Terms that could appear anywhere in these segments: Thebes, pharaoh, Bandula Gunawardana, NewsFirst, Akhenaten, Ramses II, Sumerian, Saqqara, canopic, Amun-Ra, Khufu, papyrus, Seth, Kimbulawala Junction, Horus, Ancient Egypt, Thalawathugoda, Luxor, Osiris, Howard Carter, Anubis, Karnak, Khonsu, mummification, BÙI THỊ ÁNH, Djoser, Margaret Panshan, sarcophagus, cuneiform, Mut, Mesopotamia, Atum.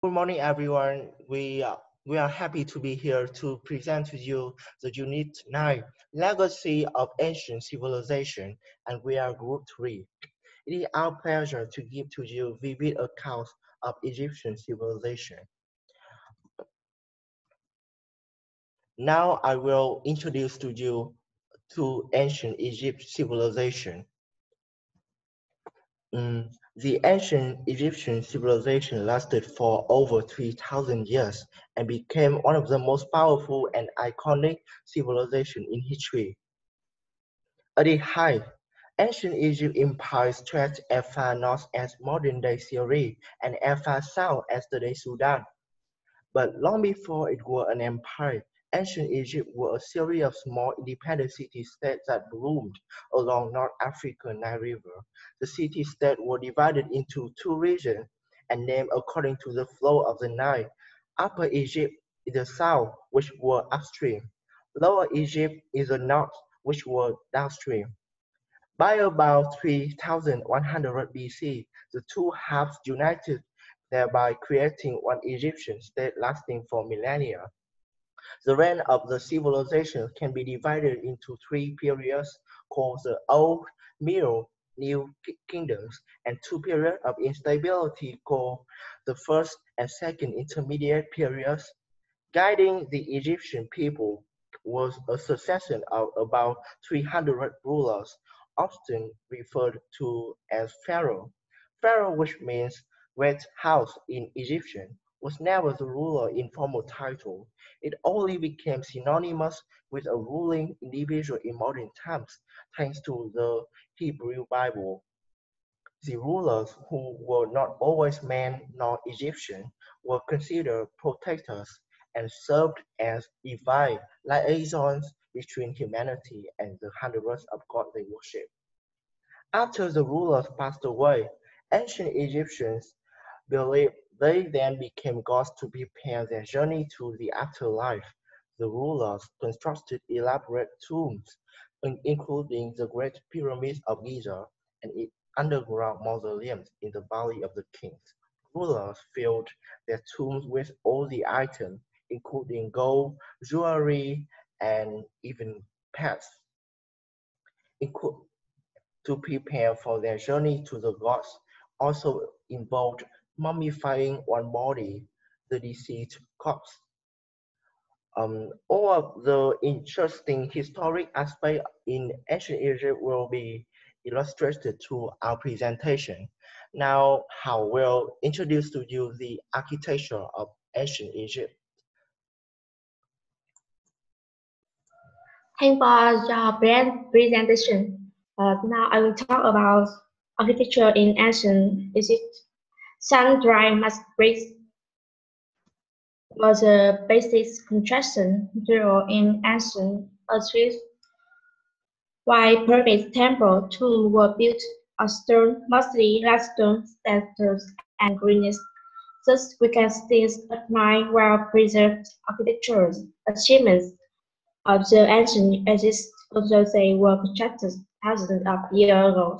Good morning, everyone. We are happy to be here to present to you the Unit 9, Legacy of Ancient Civilization, and we are Group 3. It is our pleasure to give to you vivid accounts of Egyptian civilization. Now I will introduce to you to Ancient Egypt civilization. The ancient Egyptian civilization lasted for over 3,000 years and became one of the most powerful and iconic civilizations in history. At its height, ancient Egypt empire stretched as far north as modern-day Syria and as far south as today's Sudan. But long before it was an empire, ancient Egypt was a series of small independent city-states that bloomed along North Africa's Nile River. The city-states were divided into two regions and named according to the flow of the Nile. Upper Egypt is the south, which were upstream. Lower Egypt is the north, which were downstream. By about 3100 BC, the two halves united, thereby creating one Egyptian state lasting for millennia. The reign of the civilization can be divided into three periods called the Old, Middle, New Kingdoms, and two periods of instability called the First and Second Intermediate periods. Guiding the Egyptian people was a succession of about 300 rulers, often referred to as pharaoh. Pharaoh, which means "great house" in Egyptian, was never the ruler in formal title. It only became synonymous with a ruling individual in modern times, thanks to the Hebrew Bible. The rulers, who were not always men nor Egyptian, were considered protectors and served as divine liaisons between humanity and the hundreds of gods they worship. After the rulers passed away, ancient Egyptians believed they then became gods to prepare their journey to the afterlife. The rulers constructed elaborate tombs, including the Great Pyramids of Giza and its underground mausoleums in the Valley of the Kings. Rulers filled their tombs with all the items, including gold, jewelry, and even pets, to prepare for their journey to the gods. Also involved mummifying one body, the deceased corpse. All of the interesting historic aspects in ancient Egypt will be illustrated through our presentation. Now, Howard will introduce to you the architecture of ancient Egypt. Thanks for your brand presentation. Now I will talk about architecture in ancient Egypt. Sun-dry mud bricks was a basic construction material in ancient Egypt, while pyramids, temples, tombs were built of stone, mostly limestone statues and granite. Thus, we can still admire well-preserved architectural achievements of the ancient Egypt, although they were constructed thousands of years ago.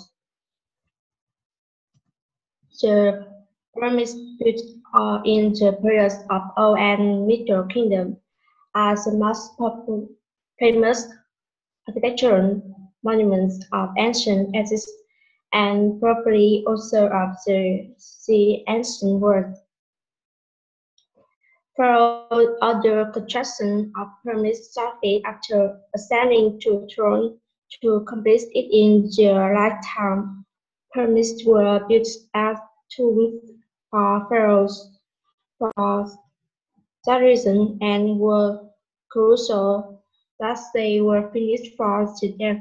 The pyramids built in the periods of Old and Middle Kingdom are the most famous architectural monuments of ancient Egypt and probably also of the ancient world. Pharaoh ordered construction of pyramids shortly after ascending to the throne to complete it in their lifetime. Pyramids were built as tombs for pharaohs for that reason, and were crucial that they were finished for the death.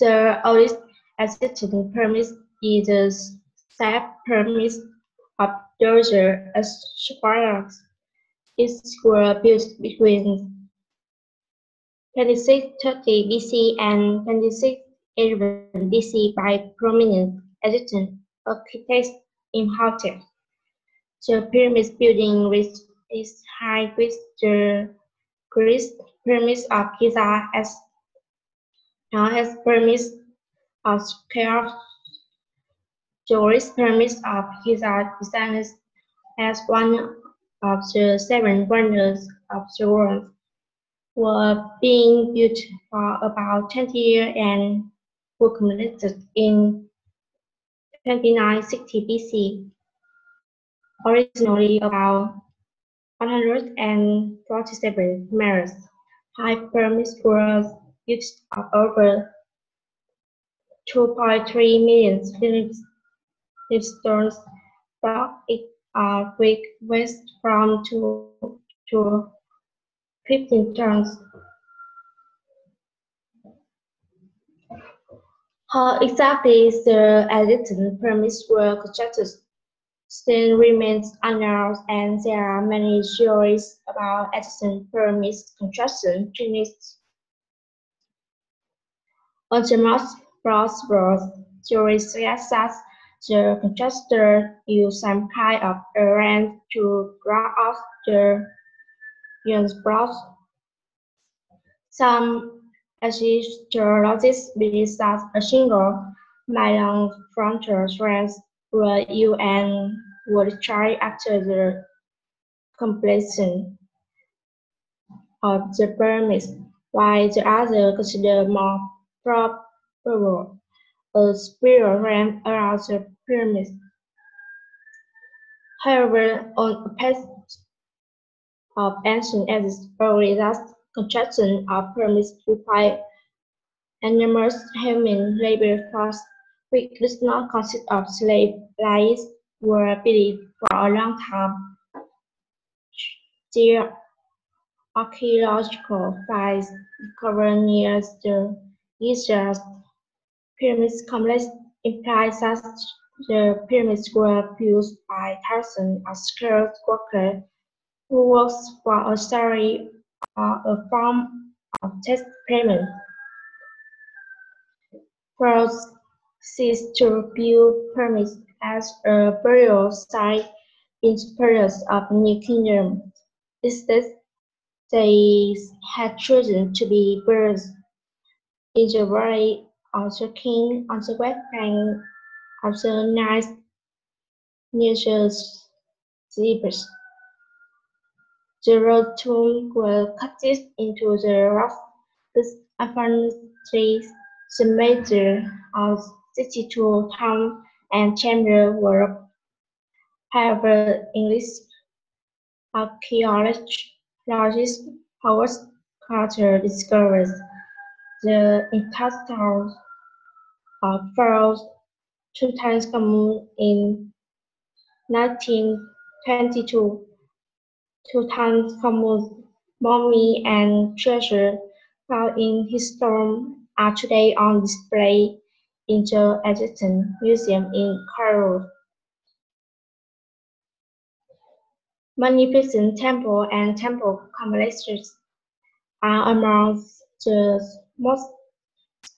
The oldest existing pyramid is the Seth pyramid of Djoser at Saqqara. It was built between 2630 BC and 2611 BC by prominent Egyptian architect Imhotep. The pyramid building reached its height with the Great Pyramids of Giza, as known as Pyramids of Cheops. Joris pyramids of Giza designed as one of the seven wonders of the world were being built for about 20 years and were completed in 2960 BC. Originally about 147 miles high, pyramids were built of over 2.3 million stones block it week west from 2 to 15 tons. How exactly the Egyptian pyramids were constructed still remains unknown, and there are many theories about Egyptian pyramids construction techniques. On the most plausible theory suggests that the constructor used some kind of errand to draw off the Yun's blocks. Some archaeologists believe that a single nylon frontal strands were used and were tried after the completion of the pyramids, while the other considered more probable a spiral ramp around the pyramids. However, on the path of ancient Egypt, probably that construction of pyramids required enormous human labor force, which does not consist of slave lives, were believed for a long time. The archaeological finds discovered near the Giza pyramids complex implies that the pyramids were built by thousands of skilled workers who worked for a salary or a form of tax payment. First, ceased to build pyramids as a burial site in the periods of the New Kingdom. Instead, they had chosen to be buried in the valley of the king on the west bank of the Nile near the Zebras. The road tombs were cut into the rock, but unfortunately, the measure of 62 towns and chambers were. However, English archaeologist Howard Carter discovered the intestines of Pharaoh Tutankhamun in 1922. Tutankhamun's mummy and treasure found in his tomb are today on display in the Egyptian Museum in Cairo. Magnificent temples and temple complexes are among the most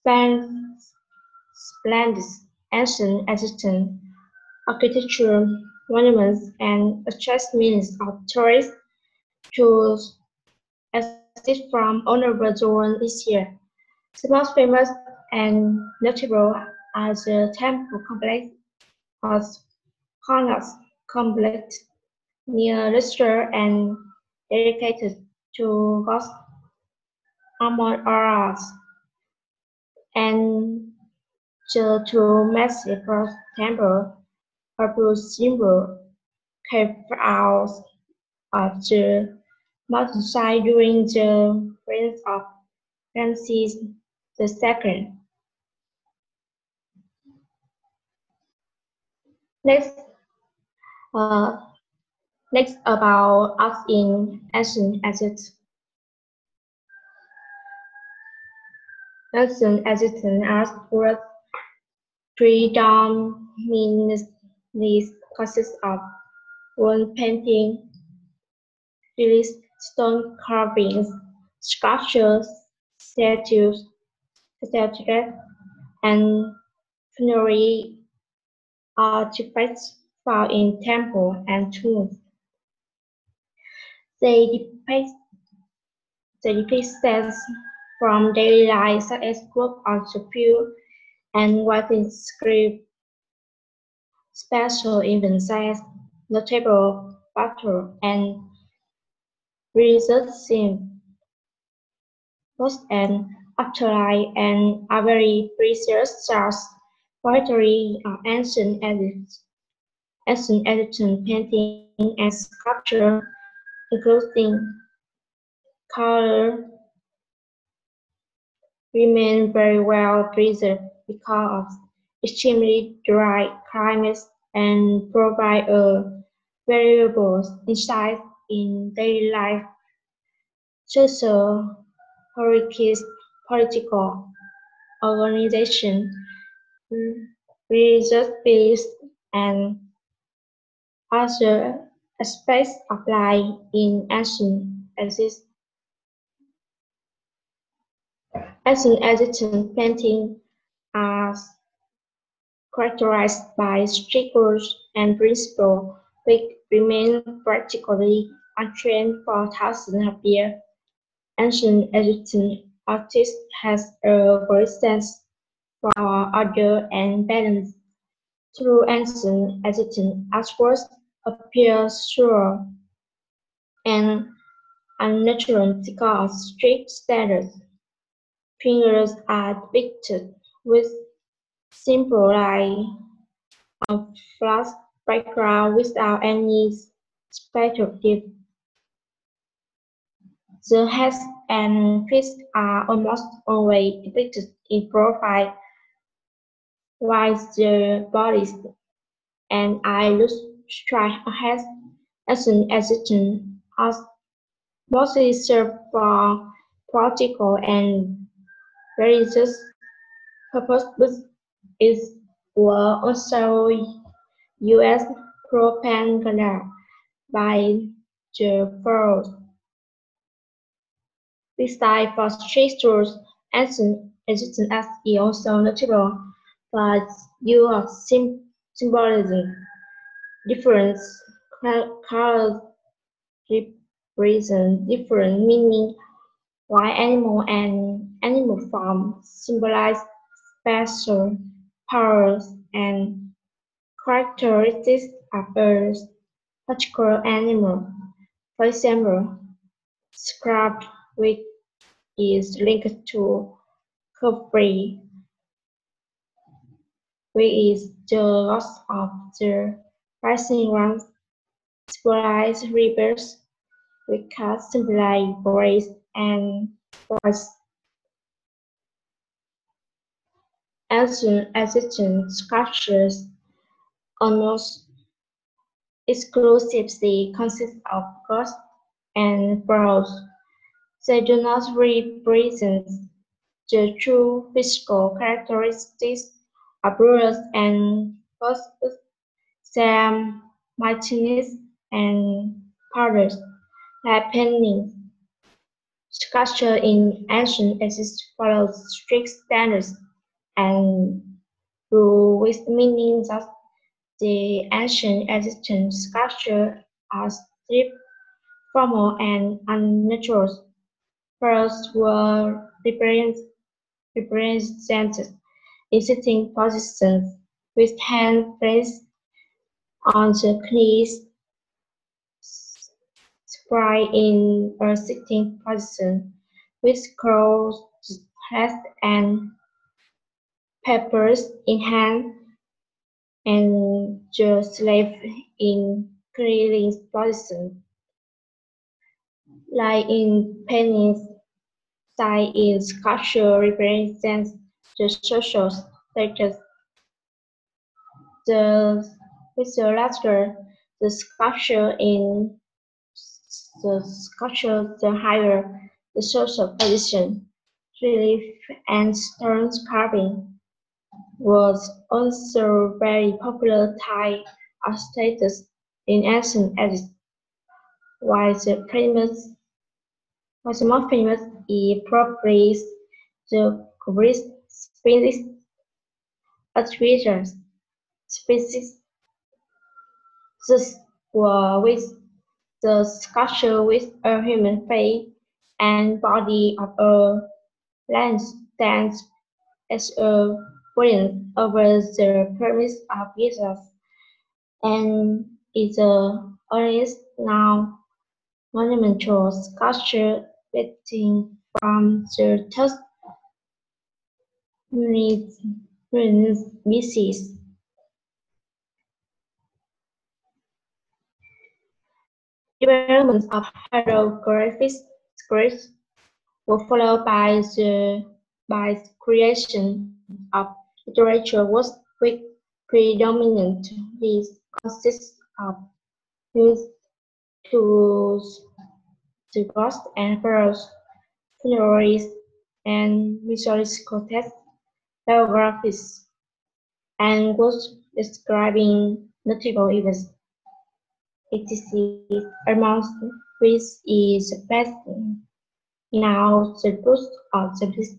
splendid ancient Egyptian architectural monuments and attracts millions of tourists to exit from all over the world each year. The most famous and notable are the temple complex of Karnak complex near Luxor and dedicated to gods Amun-Ra, and the two massive temples, Abu Simbel, came out of the mountainside during the reign of Ramses II. Next about us in ancient Egypt. Ancient Egyptian art was predominantly consists of wood painting, reliefs, stone carvings, sculptures, statues, and funerary artifacts found in temples and tombs. They depict scenes from daily life, such as work on the field and writing script, special event such as the Table Battle and Resurrection, post and afterlife, and are very precious source poetry of ancient Egypt. Ancient Egyptian painting and sculpture, including color, remain very well preserved because of extremely dry climates and provide a valuable insight in daily life, social, political organization, religious beliefs, and other aspects of life in ancient Egypt. Ancient Egyptian paintings are characterized by strict rules and principles which remain practically unchanged for thousands of years. Ancient Egyptian artists has a great sense for order and balance. Through ancient Egyptian artworks appear sure and unnatural because of strict standards. Figures are depicted with simple lines on flat background without any special depth. The heads and feet are almost always depicted in profile, while the bodies and eye look straight ahead. As an exception, as mostly serve for practical and religious purpose, but it were also U.S. propaganda by the world. Besides for strict rules, ancient Egyptian art is also notable for its use of symbolism. Different colors represent different meanings, while animal and animal form symbolize special powers and characteristics of a particular animal. For example, scarab, which is linked to Khufu, which is the loss of the rising ones, symbolize rebirth, which can symbolize grace and voice. Ancient Egyptian sculptures almost exclusively consist of gods and pharaohs. They do not represent the true physical characteristics of rulers and gods, some mightiness and powers, like paintings. Sculpture in ancient Egypt follows strict standards and rules, with meaning that the ancient Egyptian sculpture are strict, formal, and unnatural. Pharaohs were represented in sitting positions with hands placed on the knees, square in a sitting position, with closed heads and papers in hand, and the slave in kneeling position. Like in paintings, style in sculpture represents the social status. The higher the social position. Relief and stone carving was also a very popular type of status in ancient Egypt. While the most famous is probably the Greek species, with the sculpture with a human face and body of a lion stands as a warning over the promise of Jesus and is the earliest known monumental sculpture dating from the 3rd BC. Developments of hieroglyphic scripts were followed by the creation of literature, which predominantly consists of hymns to the gods and pharaohs, funerals and mythological texts, biographies, and works describing notable events. It is amongst which is best now the books of the list.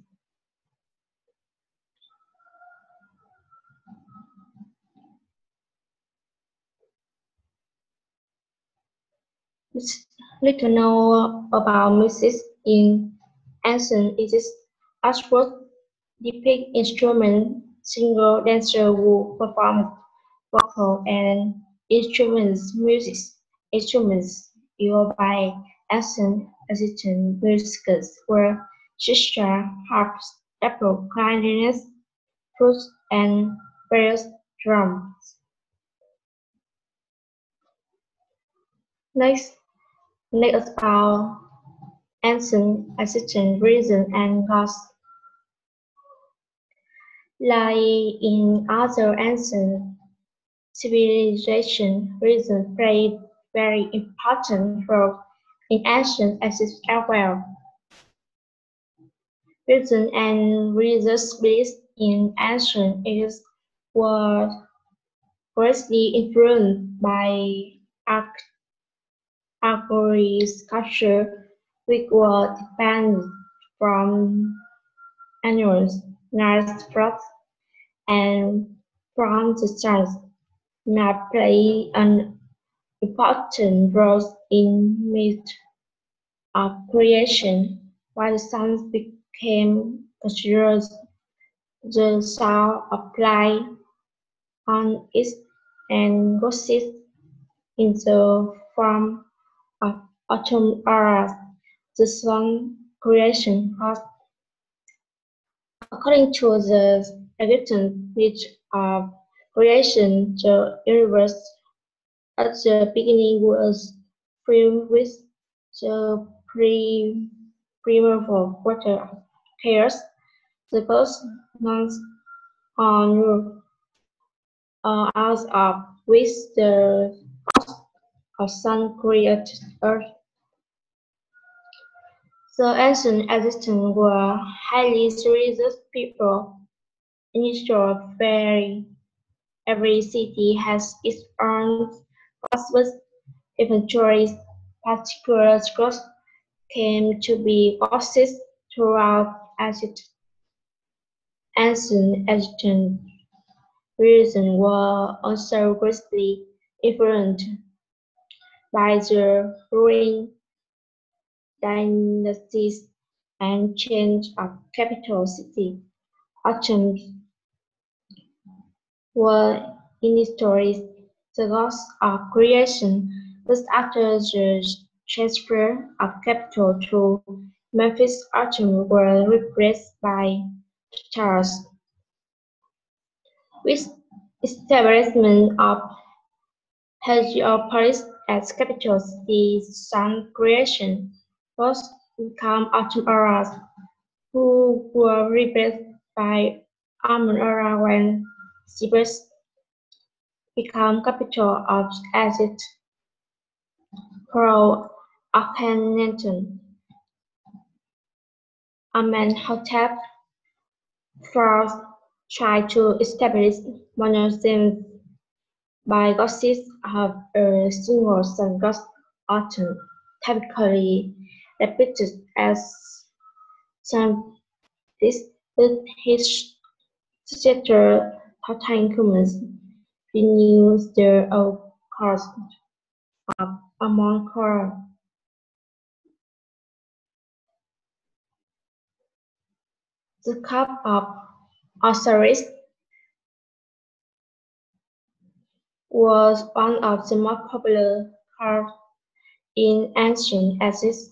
Little known about music in ancient Egypt. Artworks depict instruments, single dancers who perform vocal and instruments used by ancient Egyptian musicians were sitar, harps, double clarinets, flutes, and various drums. Next is about ancient Egyptian religion and gods. Like in other ancient civilization, religion played very important role in ancient Egypt as well. Religion and religious beliefs in ancient Egypt were greatly influenced by Ancient sculpture, which were defined from animals, nice frogs, and from the stars, now play an important role in myth of creation. While the sun became considered the soul of light on it and goddess in the form of Atum, the sun creation house. According to the Egyptian myth of creation, the universe at the beginning was filled with the primeval water of chaos. The gods known out of which the sun created earth. The ancient Egyptians were highly religious people. In Israel, every city has its own gospels. Eventually, particular gods came to be goddesses throughout Egypt. Ancient Egyptian religion were also greatly influenced by the ruling dynasties and change of capital city. Atum were initially the gods of creation, but after the transfer of capital to Memphis, Atum were replaced by Charles. With establishment of Heliopolis as capital city, sun creation first become Atum-Ra, who were replaced by Amun-Ra when Thebes became capital of Egypt. Pro Akhenaten, Amenhotep first tried to establish monotheism by goddess of a single sun god Aten, typically depicted as sun. This with his successor Tutankhamun renews the old cult of Amun-Ra. The cup of Osiris was one of the most popular cults in ancient Egypt.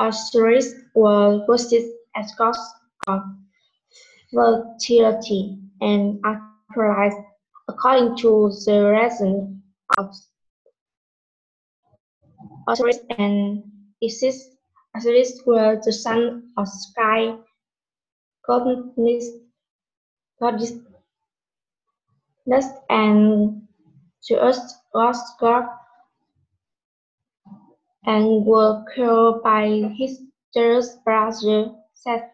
Osiris was worshipped as gods of fertility and afterlife, according to the legend of Osiris and Isis. Osiris was the son of sky goddess and the earth was god, and were killed by his jealous brother Seth,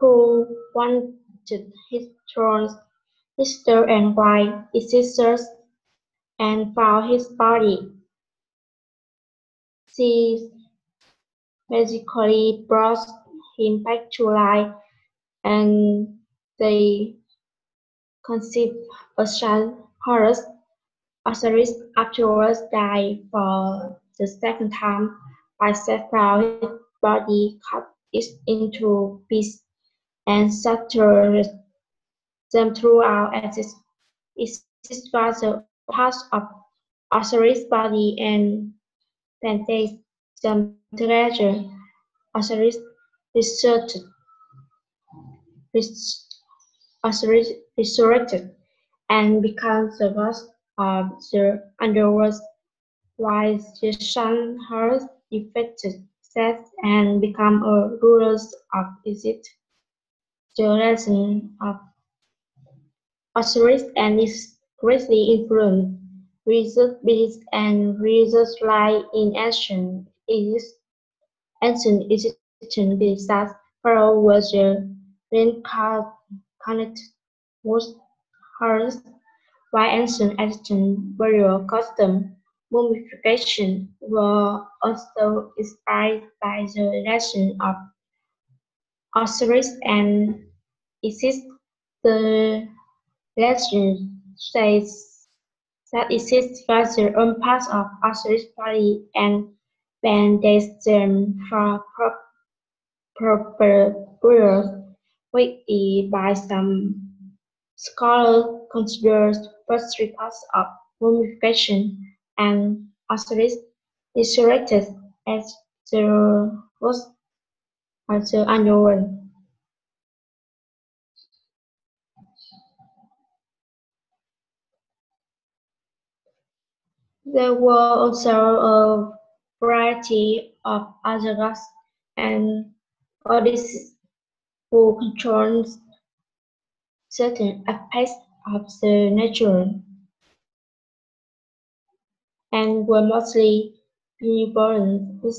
who wanted his throne. His sister and wife Isis searched and found his body. She basically brought him back to life, and they conceived a son, Horus. Osiris afterwards died for the second time by Seth, found his body, cut it into pieces, and scattered them throughout Isis. Isis was the part of Osiris' body and planted some treasure. Osiris resurrected and became the boss of the underworld, while the son Horus defeated Seth and became a ruler of Egypt. The legend of Osiris and is greatly influenced religious beliefs and religious life in ancient Egypt. Ancient Egyptian beliefs that Pharaoh was the reincarnate was Horus, while ancient Egyptian burial custom mummification were also inspired by the legend of Osiris and Isis. The legend says that Isis was the own part of Osiris' body and bandaged them for proper burial, which by some scholars considered first reports of mummification, and Osiris resurrected as the host of the underworld. There were also a variety of other gods and goddesses who controlled certain aspects of the nature, and were mostly benevolent with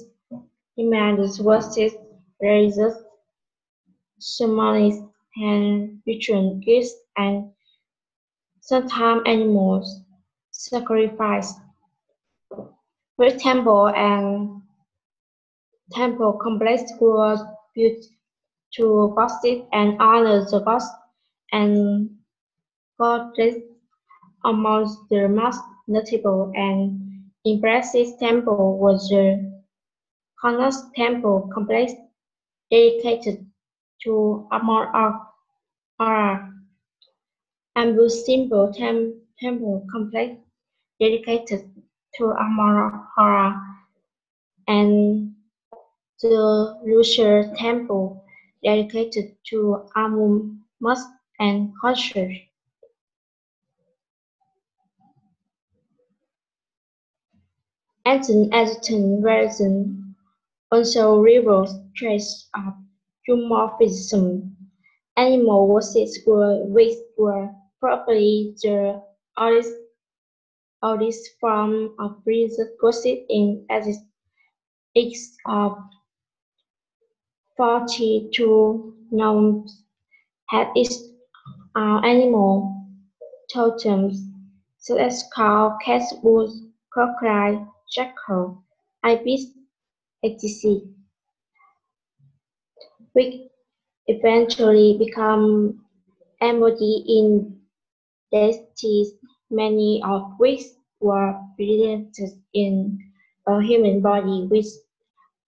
humans, worshipped religious ceremonies and ritual gifts, and sometimes animals sacrificed. Great temple and temple complex was built to worship and honor the gods and goddess. Amongst the most notable and impressive temple was the Karnak temple complex, dedicated to Amun-Ra. Abu Simbel temple complex, dedicated to Amun-Ra, and the Luxor temple dedicated to Amun, Mut, and Khonsu. Ancient Egyptian religion also reveals traces of humorphism. Animal worship were probably the oldest form of religious worship in Egypt. It's of 42 nomes had its animal totems, such as cow, cat, wolf, crocodile, jackal, ibis, etc., which eventually become embodied in deities, many of which were presented in a human body which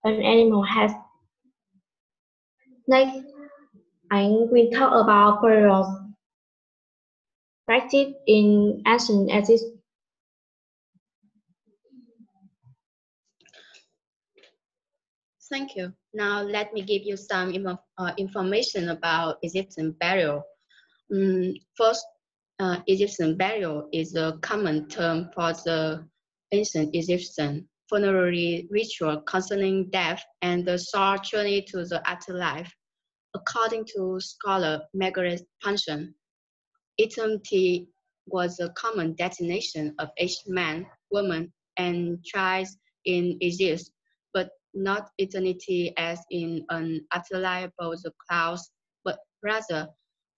an animal has. Next, I will talk about burials. practiced in ancient Egypt. Thank you. Now let me give you some information about Egyptian burial. First, Egyptian burial is a common term for the ancient Egyptian funerary ritual concerning death and the soul journey to the afterlife. According to scholar Margaret Panshan, eternity was a common destination of aged men, women, and child in Egypt, but not eternity as in an afterlife above the clouds, but rather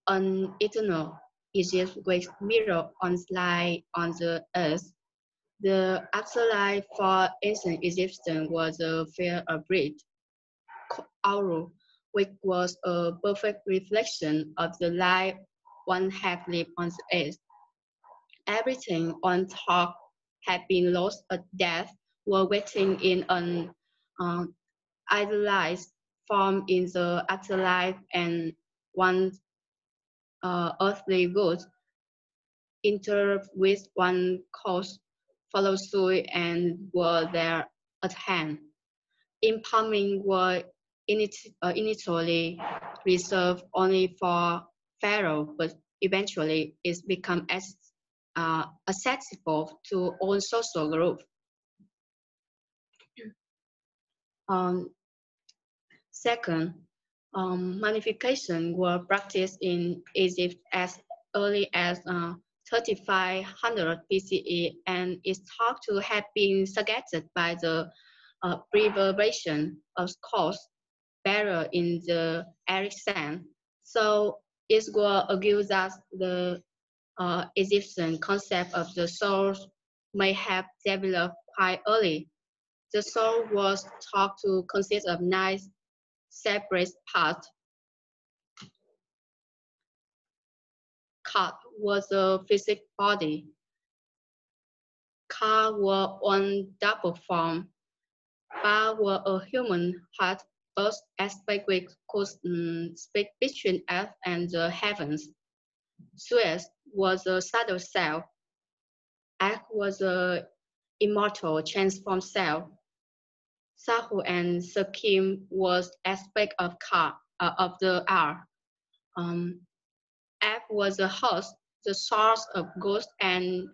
an eternal Egypt with mirror on slide on the earth. The afterlife for ancient Egyptians was a field of breath, aural, which was a perfect reflection of the life one had lived on the earth. Everything on top had been lost at death, were waiting in an idealized form in the afterlife and one's earthly goods interrupt with one cause, follow suit, and were there at hand. Embalming were initially reserved only for pharaoh, but eventually it's become accessible to all social groups. Second, mummification were practiced in Egypt as early as 3500 BCE, and is thought to have been suggested by the preservation of skulls buried in the arid sand. So it will argue that the Egyptian concept of the soul may have developed quite early. The soul was thought to consist of 9 separate parts. Cut was a physical body. Car were on double form. Bar were a human heart, both aspects which could speak between earth and the heavens. Suez was a shadow cell. Ak was a immortal transform cell. Sahu and Sakim was aspect of Ka, of the R. F was a host, the source of good and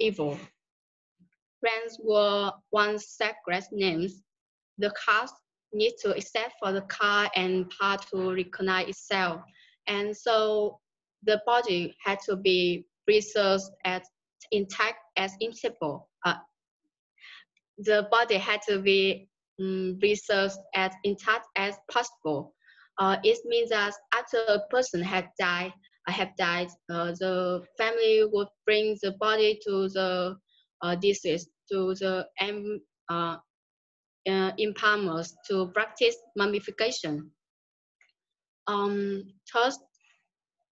evil. Friends were once sacred names. The cast need to accept for the car and part to recognize itself. And so the body had to be preserved as intact as impossible. The body had to be preserved as intact as possible. It means that after a person had died, the family would bring the body to the deceased, to the embalmers to practice mummification. Thus,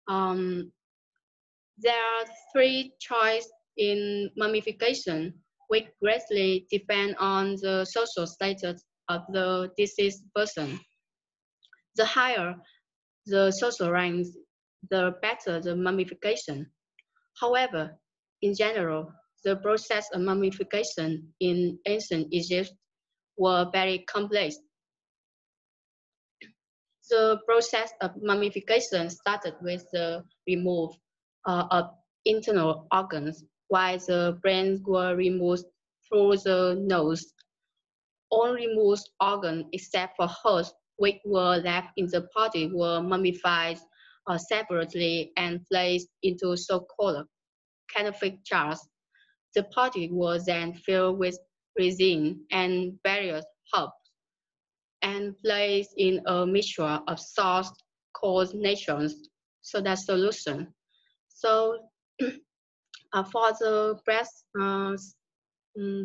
there are 3 choices in mummification, which greatly depend on the social status of the deceased person. The higher the social ranks, the better the mummification. However, in general, the process of mummification in ancient Egypt were very complex. The process of mummification started with the removal of internal organs, while the brains were removed through the nose. All removed organs except for hearts, which were left in the body, were mummified separately and placed into so-called canopic jars. The body was then filled with resin and various herbs and placed in a mixture of salt called natrium soda solution. So for the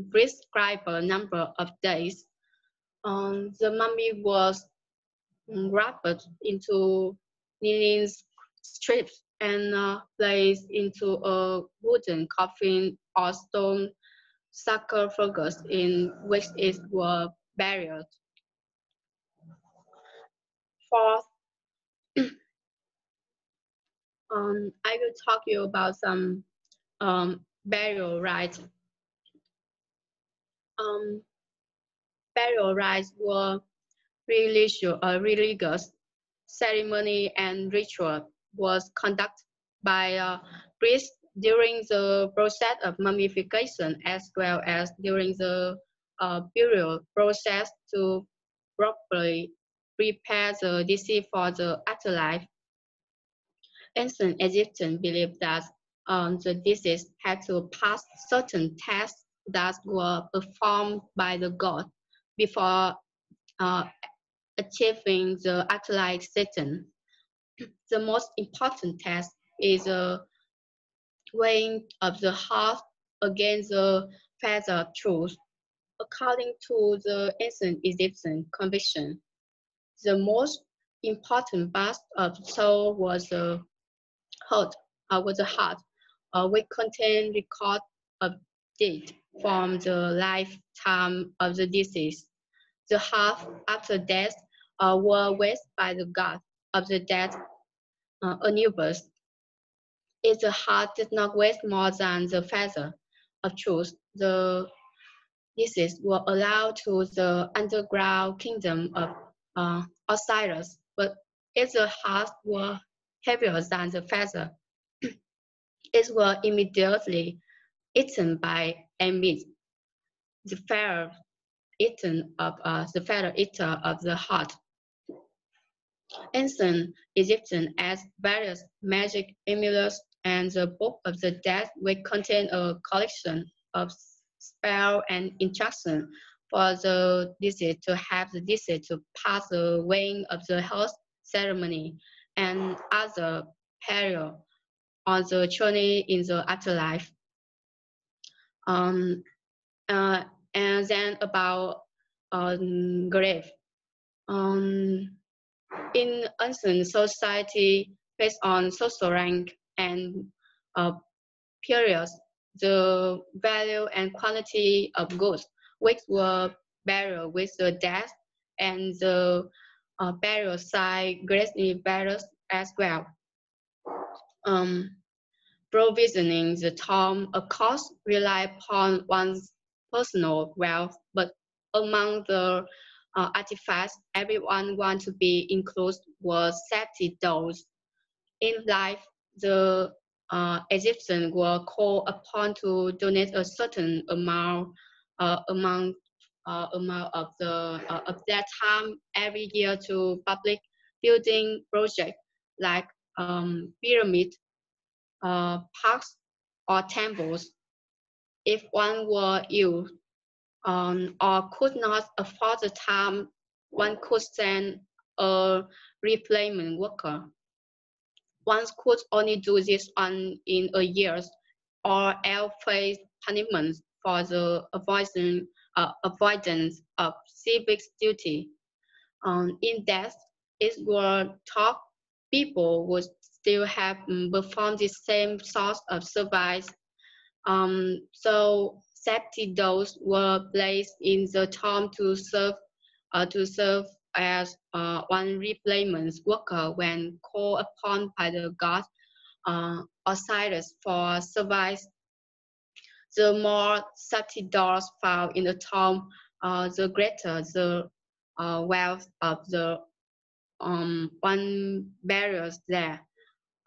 prescribed number of days, the mummy was wrapped into linen strips and placed into a wooden coffin or stone sarcophagus in which it was buried. Fourth, I will talk to you about some burial rites. Burial rites were religious ceremony and ritual was conducted by priests during the process of mummification as well as during the burial process to properly prepare the deceased for the afterlife. Ancient Egyptians believed that the deceased had to pass certain tests that were performed by the god before achieving the afterlife setting. The most important test is the weighing of the heart against the facts of truth. According to the ancient Egyptian conviction, the most important part of the soul was the heart, which contained record of deeds from the lifetime of the deceased. The heart after death were weighed by the god of the dead, Anubis. If the heart did not weigh more than the feather of truth, the deceased were allowed to the underground kingdom of Osiris. But if the heart were heavier than the feather, it was immediately eaten by Ammit, the pharaoh eater of the heart. Ancient Egyptians had various magic amulets, and the Book of the Dead will contain a collection of spells and instructions for the deceased to have the deceased to pass the weighing of the health ceremony and other period on the journey in the afterlife. And then about grave. In ancient society, based on social rank and periods, the value and quality of goods which were buried with the death and the burial site greatly varies as well. Provisioning the tomb, of course, relied upon one's personal wealth, but among the artifacts everyone want to be included was safety doors. In life, the Egyptians were called upon to donate a certain amount of their time every year to public building projects like pyramid, parks, or temples. If one were ill or could not afford the time, one could send a replacement worker. One could only do this in a year, or else face punishment for the avoidance of civic duty. In death, it was thought people would still have performed the same sort of service. So safety doors were placed in the tomb to serve as one replacement worker when called upon by the god Osiris for service. The more safety doors found in the tomb, the greater the wealth of the one burials there.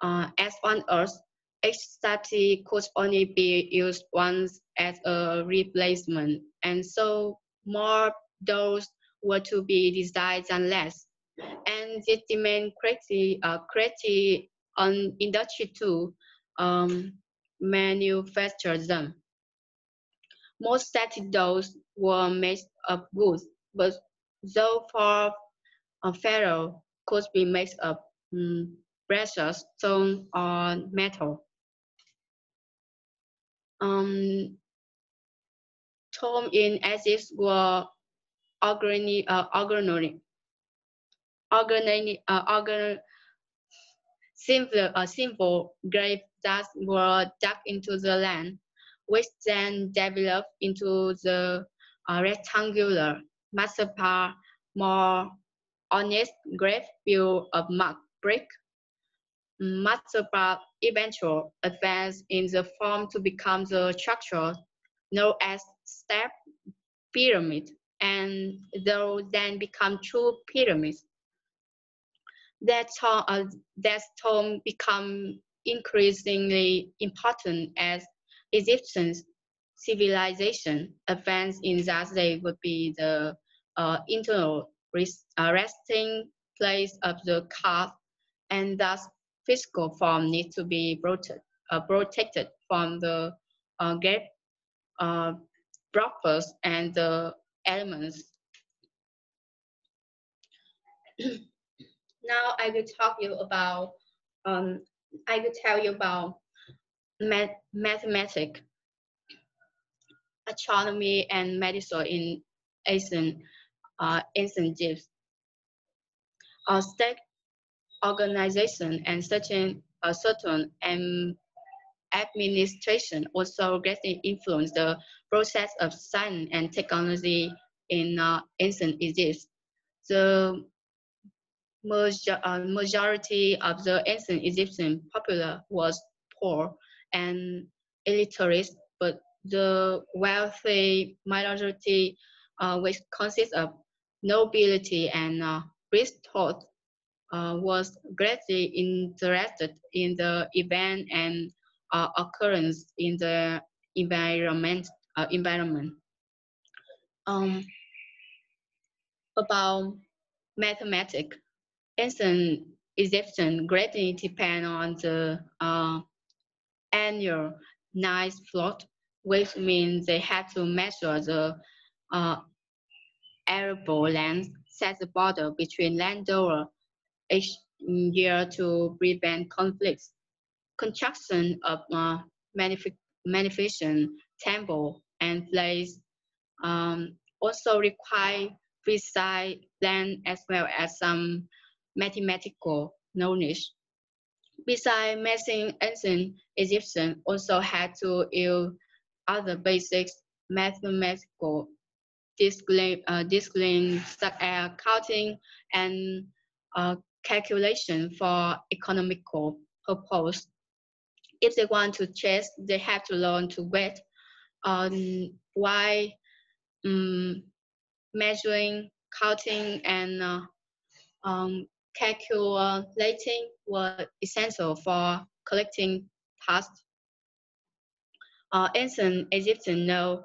As on Earth, each safety could only be used once as a replacement, and so more doors were to be designed than less. And this demand created an industry to manufacture them. Most safety doors were made of wood, but though for a pharaoh could be made of precious stone or metal. Tombs in Egypt were simple graves that were dug into the land, which then developed into the rectangular, massive, more honest grave built of mud, brick, must survive eventual advance in the form to become the structure known as step pyramid, and though then become true pyramids. That stone become increasingly important as Egyptian civilization advanced, in that they would be the internal resting place of the calf, and thus physical form needs to be protected from the brothers and the elements. Now I will talk you about, I will tell you about mathematics, astronomy, and medicine in ancient Egypt. State organization and certain administration also greatly influenced the process of science and technology in ancient Egypt. The majority of the ancient Egyptian populace was poor and illiterate, but the wealthy minority, which consists of nobility and priesthood, was greatly interested in the event and occurrence in the environment. About mathematics, ancient Egyptians greatly depend on the annual night flood, which means they had to measure the arable land, set the border between landowner each year to prevent conflicts. Construction of magnificent temple and place also require precise land as well as some mathematical knowledge. Besides mathing, ancient Egyptians also had to use other basic mathematical disciplines such as counting and calculation for economical purpose. If they want to chase, they have to learn to weight, why measuring, counting, and calculating were essential for collecting tasks. Ancient Egyptians know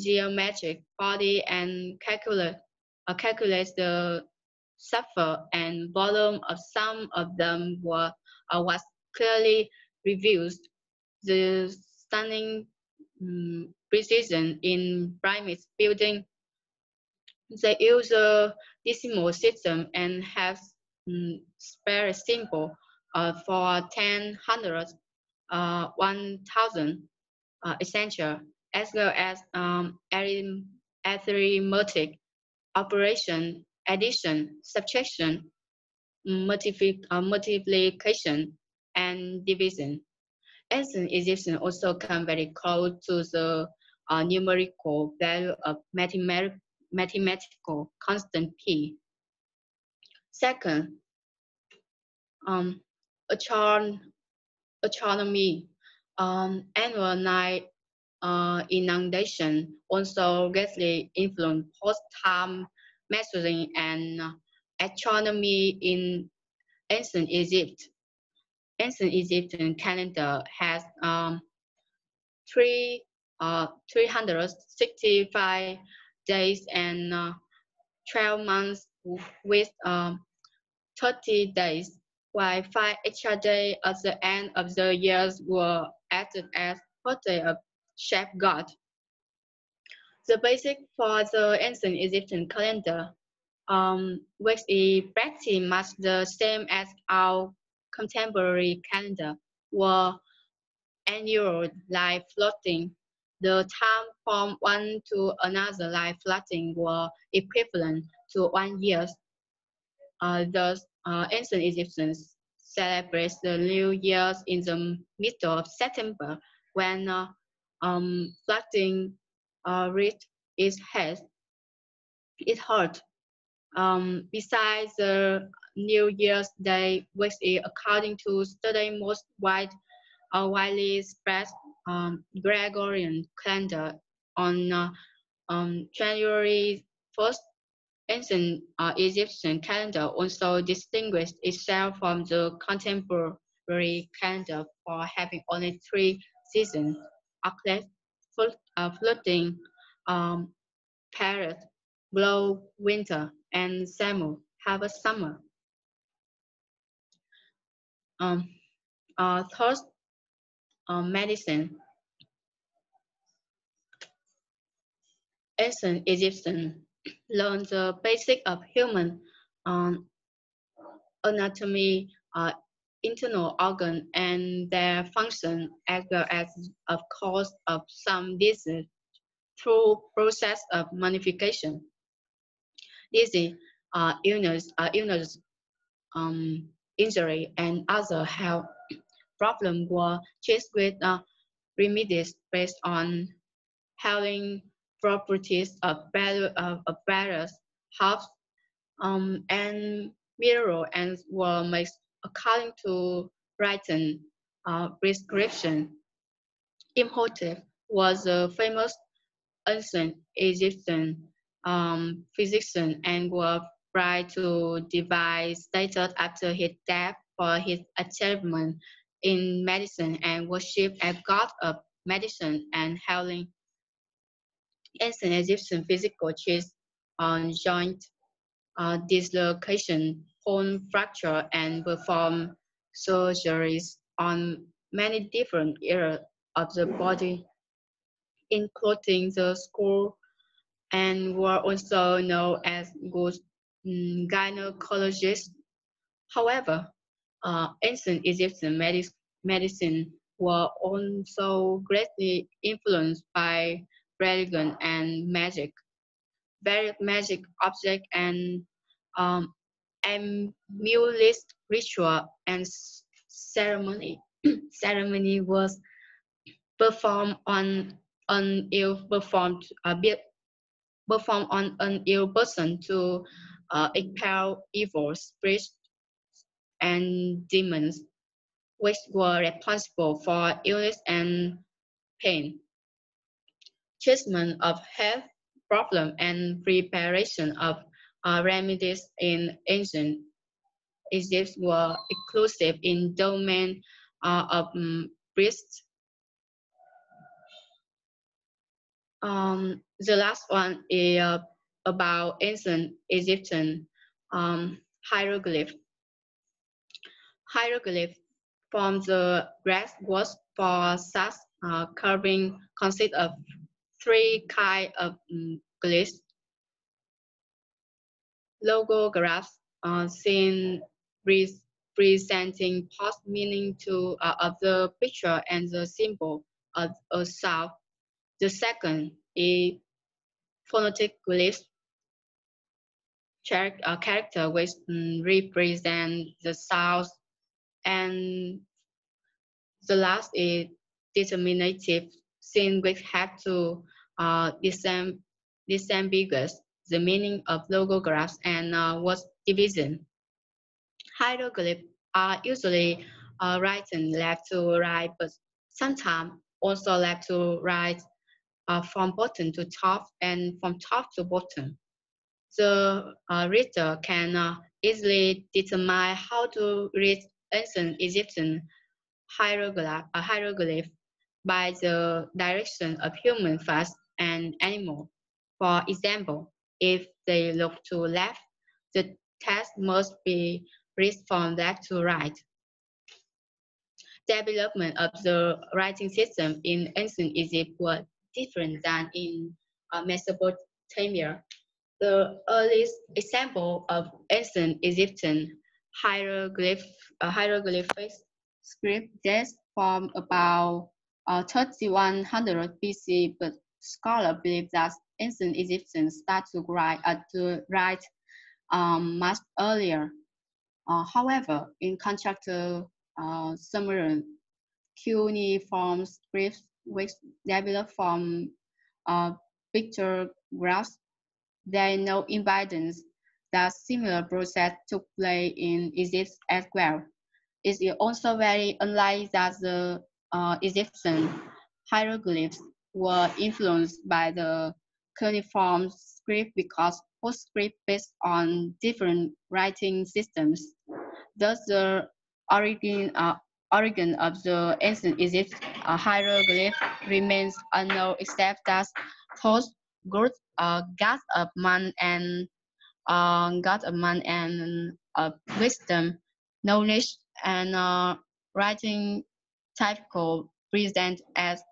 geometric body and calculate the surface and volume of some of them was clearly revealed. The stunning precision in pyramid building. They use a decimal system and have spare symbol for 10, 100, 1,000, essential, as well as arithmetic operation, addition, subtraction, multiplication, and division. Ancient Egyptians also come very close to the numerical value of mathematical constant P. Second, astronomy. Annual night inundation also greatly influenced post-time measuring and astronomy in ancient Egypt. Ancient Egyptian calendar has 365 days and 12 months with 30 days, while 5 extra days at the end of the years were added as birthday of Chef God. The basic for the ancient Egyptian calendar, which is practically much the same as our contemporary calendar, were annual light flooding. The time from one to another light flooding were equivalent to 1 year. Thus, ancient Egyptians celebrate the New Year in the middle of September, when flooding reached its height. Besides the New Year's Day, which is, according to study, most widely spread Gregorian calendar. On January 1st, ancient Egyptian calendar also distinguished itself from the contemporary calendar for having only 3 seasons, flooding, parrot, blow, winter, and summer, harvest, summer. Third, medicine. Ancient Egyptians learned the basic of human anatomy, internal organ, and their function, as well as of cause of some disease through process of modification. Disease, illness, injury, and other health problems were treated with remedies based on healing properties of various herbs and minerals, and were made according to written prescription. Imhotep was a famous ancient Egyptian physician and was tried to devise status after his death for his achievement in medicine, and worshipped as god of medicine and healing. Ancient Egyptian physical treatise on joint dislocation, bone fracture, and performed surgeries on many different areas of the body, including the skull, and were also known as good gynecologists. However, ancient Egyptian medicine were also greatly influenced by religion and magic. Various magic objects and amulet ritual and ceremony was performed on an ill person to expel evil spirits and demons, which were responsible for illness and pain. Treatment of health problems and preparation of remedies in ancient Egypt were exclusive in domain of priests. The last one is about ancient Egyptian hieroglyph. Hieroglyph from the Greek word for such carving consists of 3 kinds of glyphs: logographs, seen presenting past meaning to of the picture and the symbol of a sound. The second is phonetic glyphs, character which represent the sounds, and the last is determinative, since we have to disambiguate the meaning of logographs and word division. Hieroglyphs are usually written left to right, but sometimes also left to right, from bottom to top and from top to bottom. The reader can easily determine how to read ancient Egyptian hieroglyph by the direction of human face and animal. For example, if they look to left, the text must be read from left to right. Development of the writing system in ancient Egypt was different than in Mesopotamia. The earliest example of ancient Egyptian hieroglyphic script dates from about 3100 BC, but scholars believe that ancient Egyptians started to write much earlier. However, in contrast to Sumerian cuneiform scripts, which developed from pictographs, there is no evidence that similar process took place in Egypt as well. It is also very unlikely that the Egyptian hieroglyphs were influenced by the cuneiform script because postscript based on different writing systems. Thus, the origin of the ancient Egypt hieroglyph remains unknown, except that those groups God of man and of wisdom, knowledge, and writing typical present as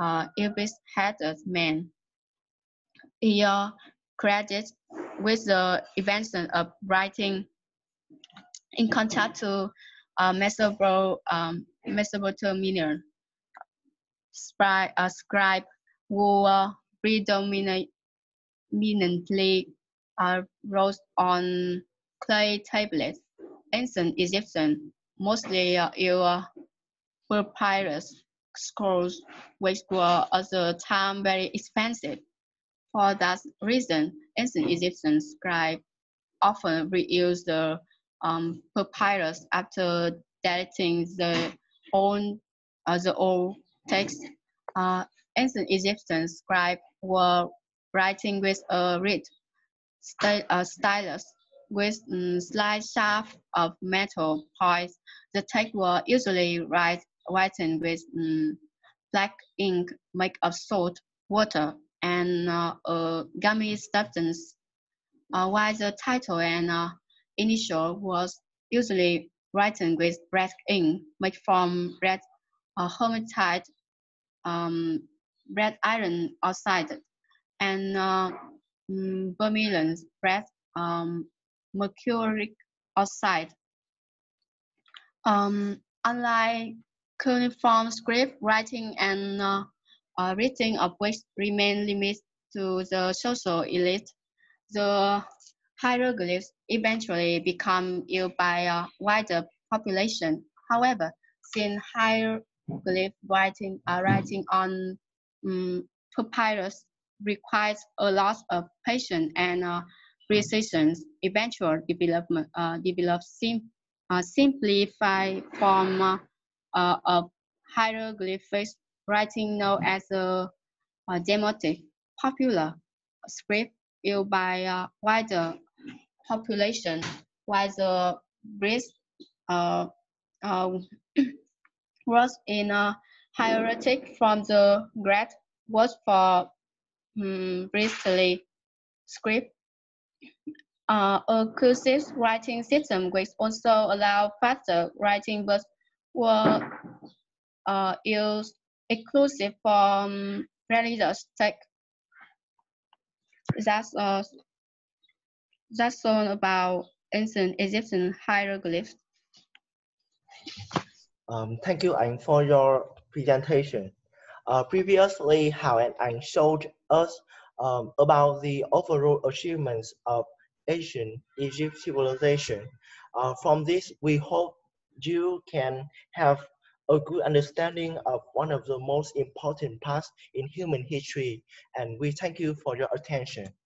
Ibis-headed man. He credited with the invention of writing in contrast to Mesopotamian scribe who predominantly wrote on clay tablets. Ancient Egyptian mostly used papyrus scrolls, which were at the time very expensive. For that reason, ancient Egyptian scribes often reused the papyrus after deleting the old text. Ancient Egyptian scribes were writing with a reed stylus with slight shaft of metal points. The text were usually written with black ink made of salt, water, and a gummy substance, while the title and initial was usually written with red ink made from red hematite, red iron oxide, and vermilion red mercuric oxide. Unlike cuneiform script writing and writing of which remain limited to the social elite, the hieroglyphs eventually become used by a wider population. However, since hieroglyph writing on papyrus requires a lot of patience and precision, eventual development simplified form of hieroglyphic writing known as a Demotic, popular script used by a wider population, while the Greeks was in a hieratic from the Greek was for priestly script, a cursive writing system which also allowed faster writing but were used exclusive from religious text. That's all about ancient Egyptian hieroglyphs. Thank you, Anh, for your presentation. Previously, Howard and Anh showed us about the overall achievements of ancient Egypt civilization. From this, we hope you can have a good understanding of one of the most important parts in human history, and we thank you for your attention.